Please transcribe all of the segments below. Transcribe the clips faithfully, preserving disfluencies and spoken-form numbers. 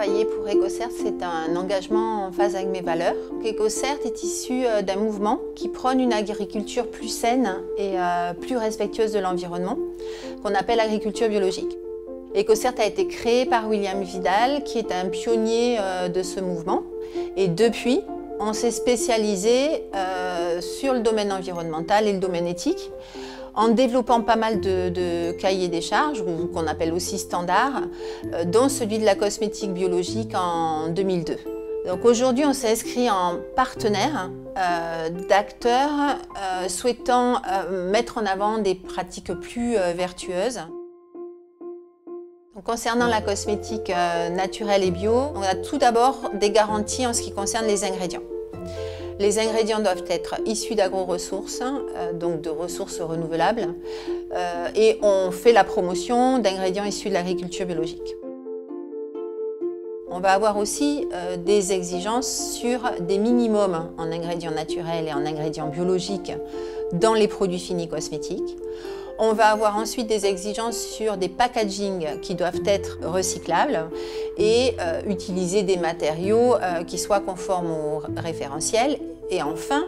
travailler pour EcoCert, c'est un engagement en phase avec mes valeurs. EcoCert est issu d'un mouvement qui prône une agriculture plus saine et plus respectueuse de l'environnement, qu'on appelle agriculture biologique. EcoCert a été créé par William Vidal, qui est un pionnier de ce mouvement. Et depuis, on s'est spécialisé sur le domaine environnemental et le domaine éthique, en développant pas mal de, de cahiers des charges, qu'on appelle aussi standards, dont celui de la cosmétique biologique en deux mille deux. Donc aujourd'hui, on s'est inscrit en partenaire euh, d'acteurs euh, souhaitant euh, mettre en avant des pratiques plus euh, vertueuses. Donc, concernant la cosmétique euh, naturelle et bio, on a tout d'abord des garanties en ce qui concerne les ingrédients. Les ingrédients doivent être issus d'agro-ressources, euh, donc de ressources renouvelables, euh, et on fait la promotion d'ingrédients issus de l'agriculture biologique. On va avoir aussi euh, des exigences sur des minimums en ingrédients naturels et en ingrédients biologiques dans les produits finis cosmétiques. On va avoir ensuite des exigences sur des packagings qui doivent être recyclables et euh, utiliser des matériaux euh, qui soient conformes au référentiel. Et enfin,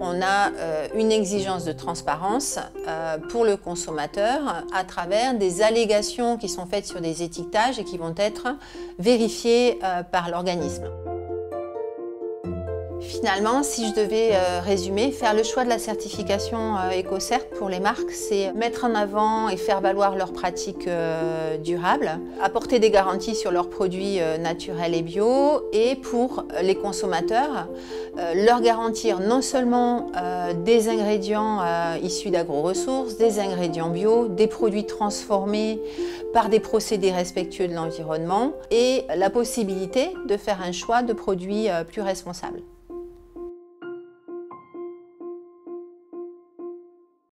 on a euh, une exigence de transparence euh, pour le consommateur à travers des allégations qui sont faites sur des étiquetages et qui vont être vérifiées euh, par l'organisme. Finalement, si je devais euh, résumer, faire le choix de la certification euh, EcoCert pour les marques, c'est mettre en avant et faire valoir leurs pratiques euh, durables, apporter des garanties sur leurs produits euh, naturels et bio, et pour les consommateurs, euh, leur garantir non seulement euh, des ingrédients euh, issus d'agro-ressources, des ingrédients bio, des produits transformés par des procédés respectueux de l'environnement, et la possibilité de faire un choix de produits euh, plus responsables.